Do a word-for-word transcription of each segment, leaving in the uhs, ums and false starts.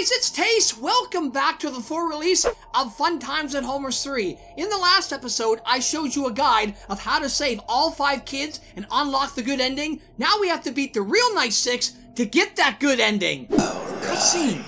guys, it's Tace! Welcome back to the full release of Fun Times at Homer's three. In the last episode, I showed you a guide of how to save all five kids and unlock the good ending. Now we have to beat the real nice six to get that good ending. Alright. Cutscene.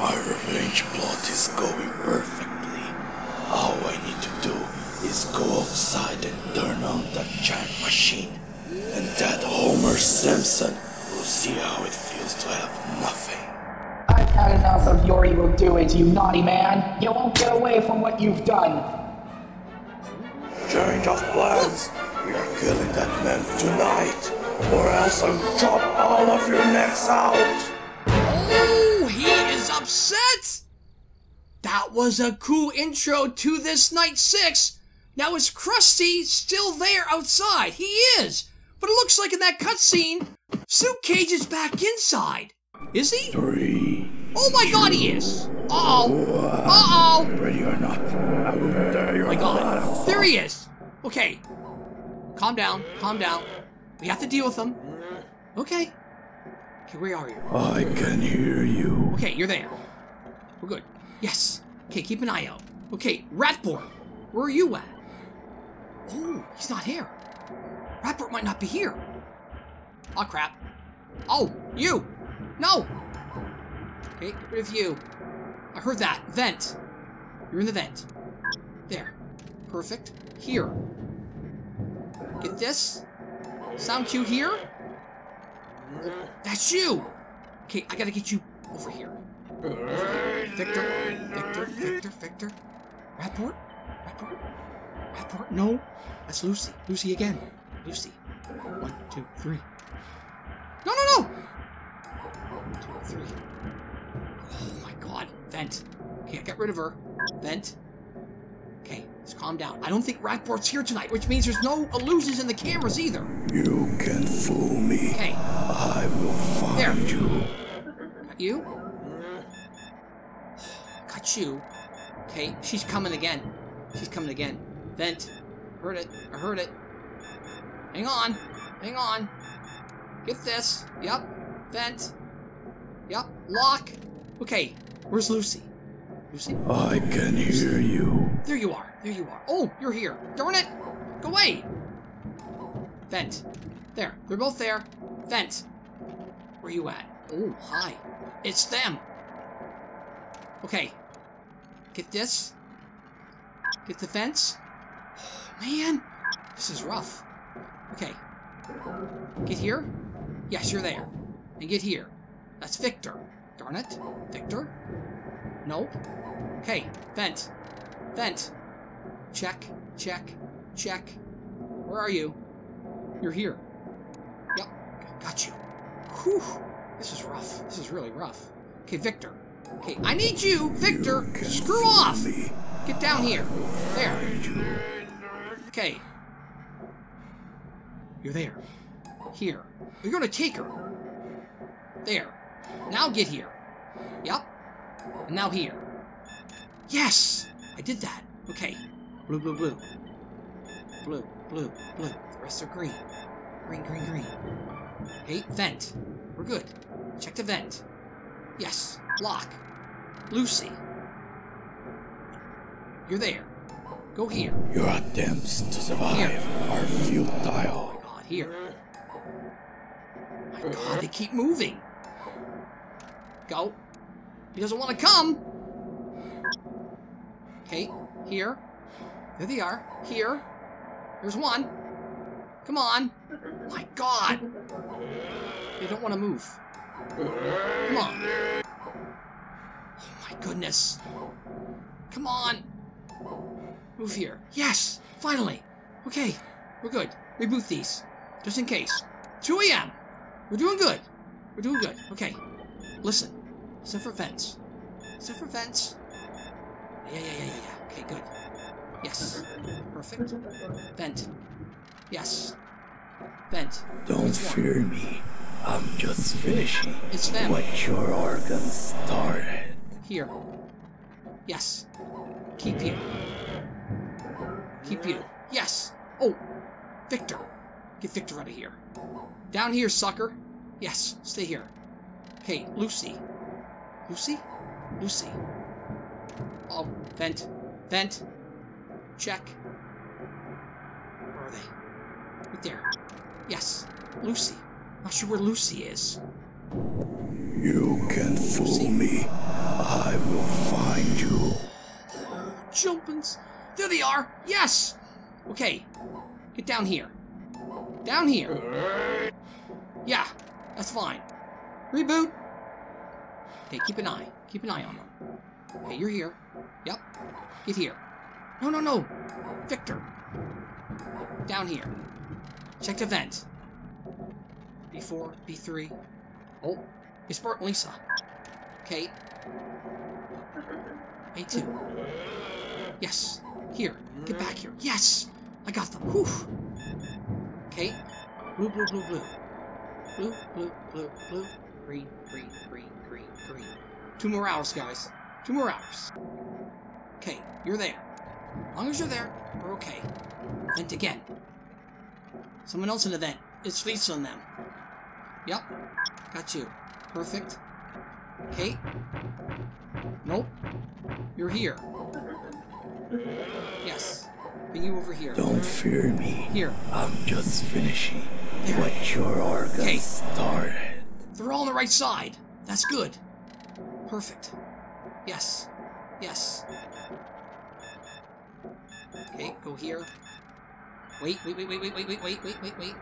My revenge plot is going perfectly. All I need to do is go outside and turn on that giant machine. And that Homer Simpson will see how it feels to have nothing. I've had enough of your evil doings, you naughty man. You won't get away from what you've done. Change of plans. We are killing that man tonight, or else I'll chop all of your necks out. Oh, he is upset. That was a cool intro to this night six. Now is Krusty still there outside? He is. But it looks like in that cutscene, Suitcage is back inside. Is he? Three. Oh my two, god, he is! Uh-oh. Uh-oh. Ready or not. Oh my god. There he is. Okay. Calm down. Calm down. We have to deal with him. Okay. Okay, where are you? I can hear you. Okay, you're there. We're good. Yes. Okay, keep an eye out. Okay, Ratboy. Where are you at? Oh, he's not here. Ratboy might not be here. Oh, crap. Oh, you! No! Okay, get rid of you. I heard that. Vent. You're in the vent. There. Perfect. Here. Get this. Sound cue here. That's you! Okay, I gotta get you over here. Victor. Victor. Victor. Victor. Ratboy? Ratboy? Ratboy? No. That's Lucy. Lucy again. Lucy. One, two, three. No, no, no! Three. Oh my god. Vent. Okay, I got rid of her. Vent. Okay, let's calm down. I don't think Ratboy's here tonight, which means there's no illusions in the cameras either. You can fool me. Okay. I will find there. you. Got you. Got you. Okay, she's coming again. She's coming again. Vent. Heard it. I heard it. Hang on. Hang on. Get this. Yep. Vent. Yep, lock. Okay, where's Lucy? Lucy? I can hear you. There you are, there you are. Oh, you're here. Darn it! Go away! Vent. There, they're both there. Vent. Where you at? Oh, hi. It's them! Okay. Get this. Get the fence. Oh, man, this is rough. Okay. Get here. Yes, you're there. And get here. That's Victor. Darn it. Victor? Nope. Okay. Vent. Vent. Check. Check. Check. Where are you? You're here. Yep. Got you. Whew. This is rough. This is really rough. Okay, Victor. Okay, I need you, Victor! You screw off! Me. Get down here. There. Okay. You're there. Here. You're gonna take her. There. Now get here. Yep. And now here. Yes! I did that. Okay. Blue, blue, blue. Blue, blue, blue. The rest are green. Green, green, green. Okay, vent. We're good. Check the vent. Yes. Lock. Lucy. You're there. Go here. Your attempts to survive here. are futile. Oh my god, here. My god, they keep moving. Go. He doesn't want to come. Okay, here. There they are. Here. There's one. Come on. My god. They don't want to move. Come on. Oh my goodness. Come on. Move here. Yes, finally. Okay, we're good. Reboot these, just in case. two A M We're doing good. We're doing good. Okay. Listen. Listen for vents. Listen for vents. Yeah, yeah, yeah, yeah, yeah. Okay, good. Yes. Perfect. Vent. Yes. Vent. Don't fear me. I'm just finishing it's them. what your organs started. Here. Yes. Keep you. Keep you. Yes. Oh, Victor. Get Victor out of here. Down here, sucker. Yes. Stay here. Hey, Lucy. Lucy? Lucy. Oh, vent. Vent. Check. Where are they? Right there. Yes. Lucy. Not sure where Lucy is. You can fool Lucy. me. I will find you. Oh, jumpins. There they are. Yes. Okay. Get down here. Down here. Yeah. That's fine. Reboot. Okay, keep an eye. Keep an eye on them. Okay, you're here. Yep. Get here. No, no, no. Victor. Down here. Check the vent. B four, B three. Oh, it's Bart and Lisa. Okay. A two. Yes. Here. Get back here. Yes! I got them. Whew. Okay. Blue, blue, blue, blue. Blue, blue, blue, blue. Green, green, green, green, green. Two more hours, guys. Two more hours. Okay, you're there. As long as you're there, we're okay. Vent again. Someone else in the vent. It's Lisa on them. Yep. Got you. Perfect. Okay. Nope. You're here. Yes. Bring you over here. Don't fear me. Here. I'm just finishing there. What your organ okay. started. They're all on the right side. That's good. Perfect. Yes. Yes. Okay, go here. Wait, wait, wait, wait, wait, wait, wait, wait, wait, wait, wait.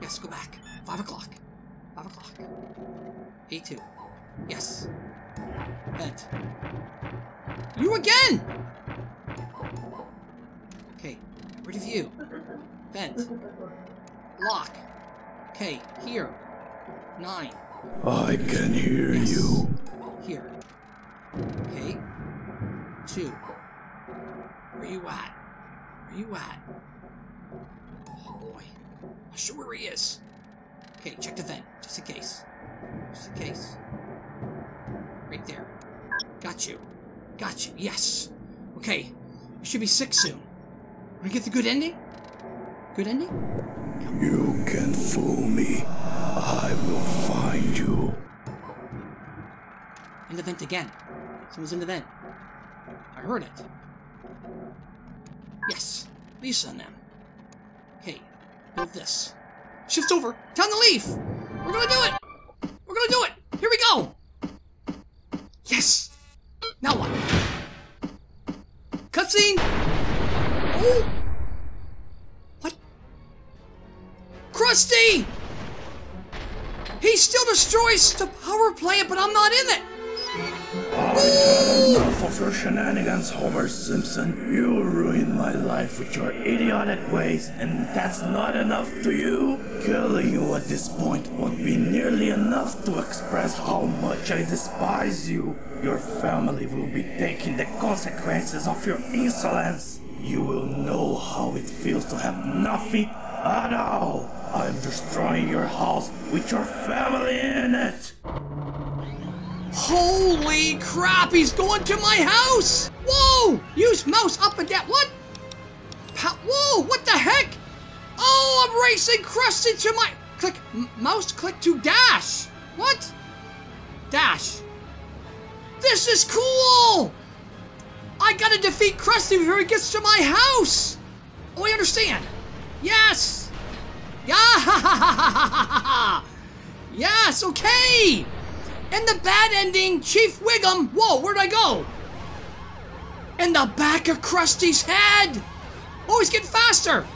Yes, go back. Five o'clock. Five o'clock. A two. Yes. Vent. You again! Okay, where to view? Vent. Lock. Okay, here. Nine. I can hear yes. you. Here. Okay. Two. Where you at? Where you at? Oh boy. I'm sure where he is. Okay, check the vent, just in case. Just in case. Right there. Got you. Got you, yes. Okay. It should be six soon. Wanna get the good ending? Good ending? Come. You can fool me. I will find you. In the vent again. Someone's in the vent. I heard it. Yes. Lisa and them. Okay. Move this. Shift's over. Time to leave. We're gonna do it. We're gonna do it. Here we go. Yes. Now what? Cutscene. Oh. What? Krusty. He still destroys the power plant, but I'm not in it. I've had enough of your shenanigans, Homer Simpson. You ruined my life with your idiotic ways, and that's not enough to you? Killing you at this point would be nearly enough to express how much I despise you. Your family will be taking the consequences of your insolence. You will know how it feels to have nothing at all. I'm destroying your house with your family in it. Holy crap, he's going to my house! Whoa! Use mouse up and down. What? Pa Whoa, what the heck? Oh, I'm racing Krusty to my... Click, m mouse click to dash. What? Dash. This is cool! I gotta defeat Krusty before he gets to my house! Oh, I understand. Yes! Yeah! Yes, okay! And the bad ending, Chief Wiggum, whoa, where'd I go? In the back of Krusty's head! Oh, he's getting faster!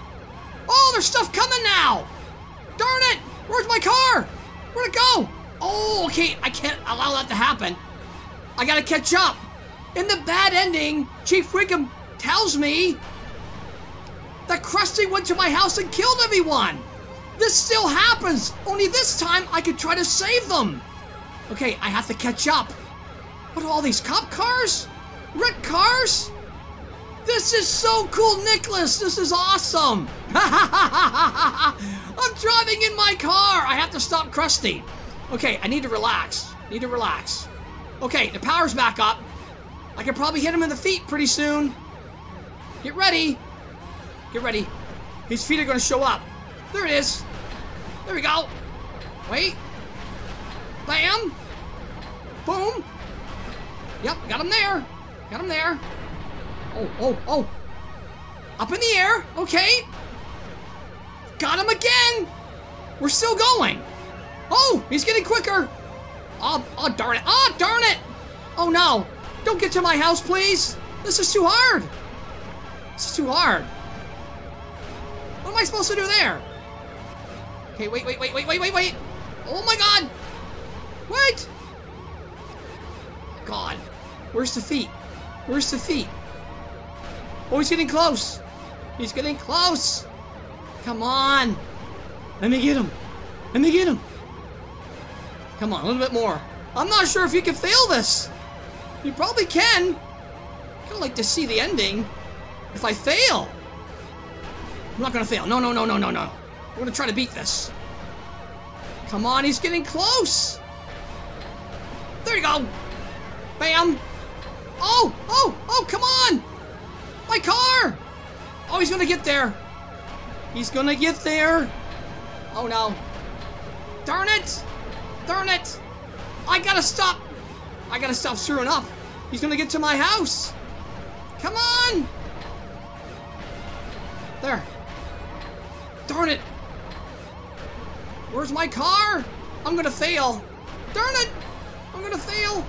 Oh, there's stuff coming now! Darn it! Where's my car? Where'd it go? Oh, okay, I can't allow that to happen. I gotta catch up. In the bad ending, Chief Wiggum tells me that Krusty went to my house and killed everyone! This still happens, only this time I could try to save them! Okay, I have to catch up. What are all these cop cars? Wrecked cars? This is so cool, Nicholas. This is awesome. I'm driving in my car. I have to stop Krusty. Okay, I need to relax. Need to relax. Okay, the power's back up. I can probably hit him in the feet pretty soon. Get ready. Get ready. His feet are going to show up. There it is. There we go. Wait. down. Boom. Yep, got him there. Got him there. Oh, oh, oh. Up in the air. Okay. Got him again. We're still going. Oh, he's getting quicker. Oh, oh, darn it. Oh, darn it. Oh, no. Don't get to my house, please. This is too hard. This is too hard. What am I supposed to do there? Okay, wait, wait, wait, wait, wait, wait, wait. Oh, my God. Wait. God. Where's the feet? Where's the feet? Oh, he's getting close. He's getting close. Come on. Let me get him. Let me get him. Come on, a little bit more. I'm not sure if you can fail this. You probably can. I kind of like to see the ending. If I fail. I'm not going to fail. No, no, no, no, no, no. I'm going to try to beat this. Come on, he's getting close. There you go. Bam. Oh, oh, oh, come on. My car. Oh, he's going to get there. He's going to get there. Oh, no. Darn it. Darn it. I got to stop. I got to stop screwing up. He's going to get to my house. Come on. There. Darn it. Where's my car? I'm gonna fail. Darn it. I'm gonna fail.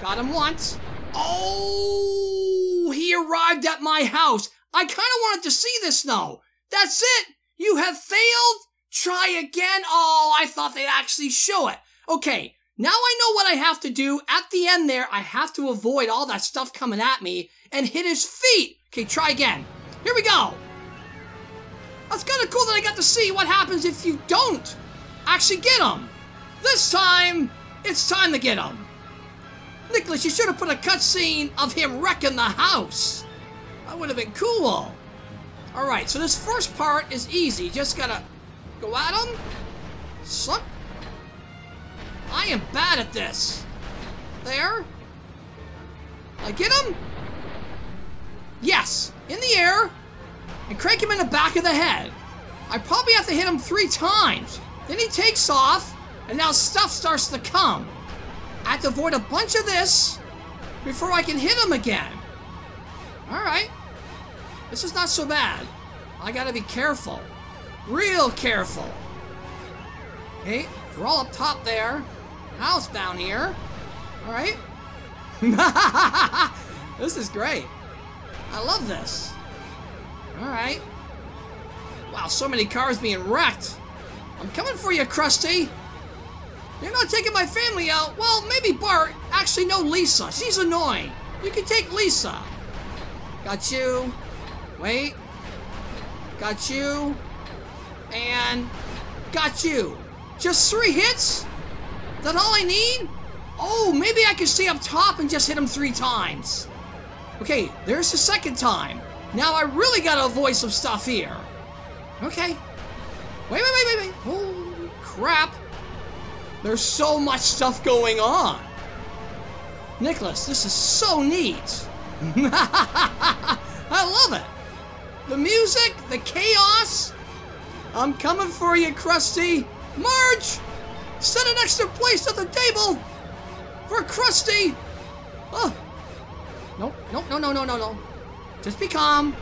Got him once. Oh, he arrived at my house. I kind of wanted to see this though. That's it. You have failed. Try again. Oh, I thought they'd actually show it. Okay. Now I know what I have to do. At the end there, I have to avoid all that stuff coming at me and hit his feet. Okay, try again. Here we go. That's kind of cool that I got to see what happens if you don't actually get him. This time, it's time to get him. Nicholas, you should have put a cutscene of him wrecking the house. That would have been cool. All right, so this first part is easy. Just gotta go at him. Suck. I am bad at this. There. I get him. Yes, in the air. And crank him in the back of the head. I probably have to hit him three times. Then he takes off, and now stuff starts to come. I have to avoid a bunch of this before I can hit him again. Alright. This is not so bad. I gotta be careful. Real careful. Okay, we're all up top there. House down here. Alright. This is great. I love this. Alright. Wow, so many cars being wrecked. I'm coming for you, Krusty. You're not taking my family out. Well, maybe Bart. Actually, no, Lisa. She's annoying. You can take Lisa. Got you. Wait. Got you. And got you. Just three hits? That's all I need? Oh, maybe I can stay up top and just hit him three times. Okay, there's the second time. Now I really gotta avoid some stuff here. Okay. Wait, wait, wait, wait, wait. Holy crap. There's so much stuff going on. Nicholas, this is so neat. I love it. The music, the chaos. I'm coming for you, Krusty. Marge, set an extra place at the table for Krusty. Oh. Nope, nope, no, no, no, no, no. Just be calm.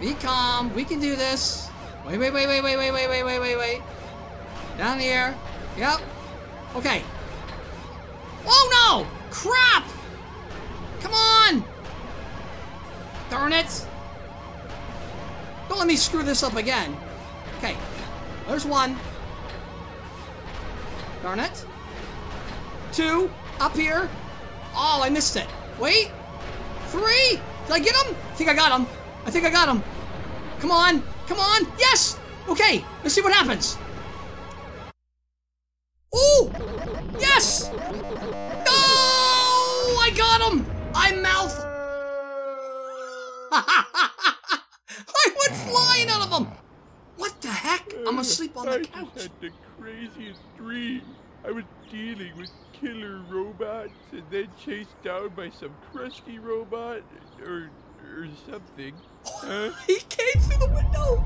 Be calm. We can do this. Wait, wait, wait, wait, wait, wait, wait, wait, wait, wait, wait. Down here. Yep. Okay. Oh, no! Crap! Come on! Darn it. Don't let me screw this up again. Okay. There's one. Darn it. Two. Up here. Oh, I missed it. Wait. Three. Did I get him? I think I got him. I think I got him. Come on. Come on. Yes! Okay. Let's see what happens. Ooh! Yes! No! I got him! I mouth... I went flying out of him! What the heck? I'm asleep on the couch. I just had the craziest dream. I was dealing with killer robots and then chased down by some crusty robot or or something. Huh? He came through the window.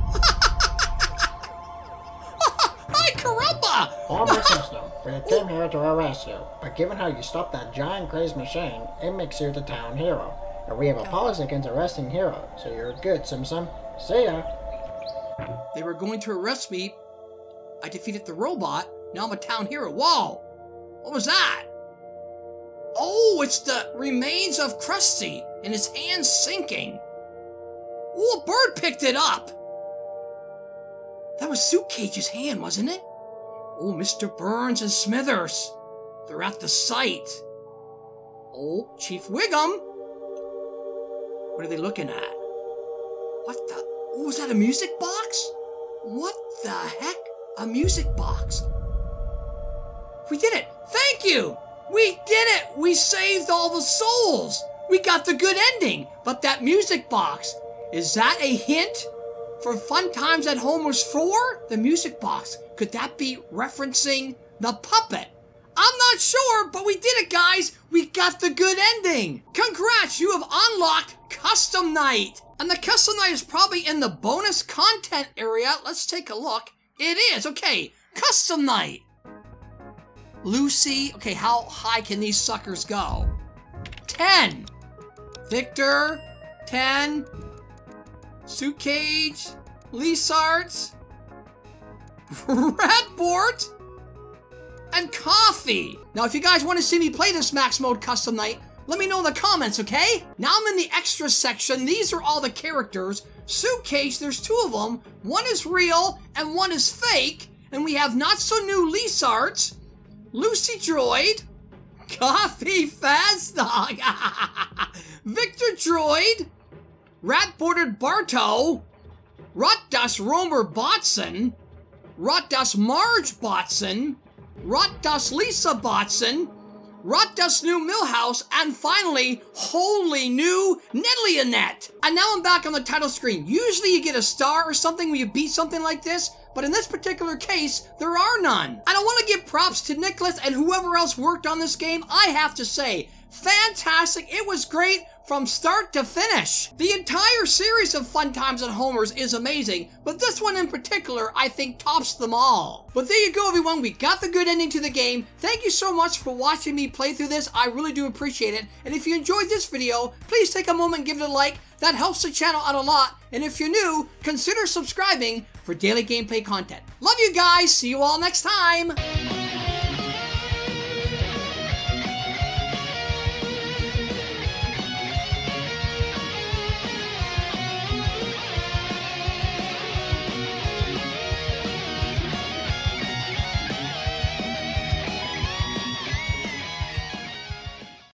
Hi, Karamba! Ha! Homer Simpson, we came here to arrest you, but given how you stopped that giant crazed machine, it makes you the town hero. And we have a policy against arresting heroes, so you're good, Simpson. See ya! They were going to arrest me. I defeated the robot. Now I'm a town hero. Whoa! What was that? Oh, it's the remains of Krusty and his hands sinking. Oh, a bird picked it up. That was Suitcage's hand, wasn't it? Oh, Mister Burns and Smithers. They're at the site. Oh, Chief Wiggum. What are they looking at? What the? Oh, is that a music box? What the heck? A music box. We did it. Thank you. We did it. We saved all the souls. We got the good ending. But that music box, is that a hint for Fun Times at Homer's four? The music box. Could that be referencing the puppet? I'm not sure, but we did it, guys. We got the good ending. Congrats. You have unlocked Custom Night. And the Custom Night is probably in the bonus content area. Let's take a look. It is. Okay. Custom Night. Lucy. Okay, how high can these suckers go? ten. Victor. ten. Suitcage. Leesarts. Ratboy. And Coffee. Now, if you guys want to see me play this Max Mode Custom Night, let me know in the comments, okay? Now I'm in the extra section. These are all the characters. Suitcage, there's two of them. One is real and one is fake. And we have not so new Leesarts. Lucy Droid, Coffee Fazdog, Victor Droid, Rat-Bordered Barto, Rotdas Romer Botson, Rotdas Marge Botson, Rotdas Lisa Botson, Rotdas New Millhouse, and finally, wholly new Nellionette. And now I'm back on the title screen. Usually you get a star or something when you beat something like this. But in this particular case, there are none. And I want to give props to Nicholas and whoever else worked on this game. I have to say, fantastic. It was great from start to finish. The entire series of Fun Times at Homer's is amazing, but this one in particular, I think, tops them all. But there you go, everyone. We got the good ending to the game. Thank you so much for watching me play through this. I really do appreciate it. And if you enjoyed this video, please take a moment and give it a like. That helps the channel out a lot. And if you're new, consider subscribing for daily gameplay content. Love you guys. See you all next time.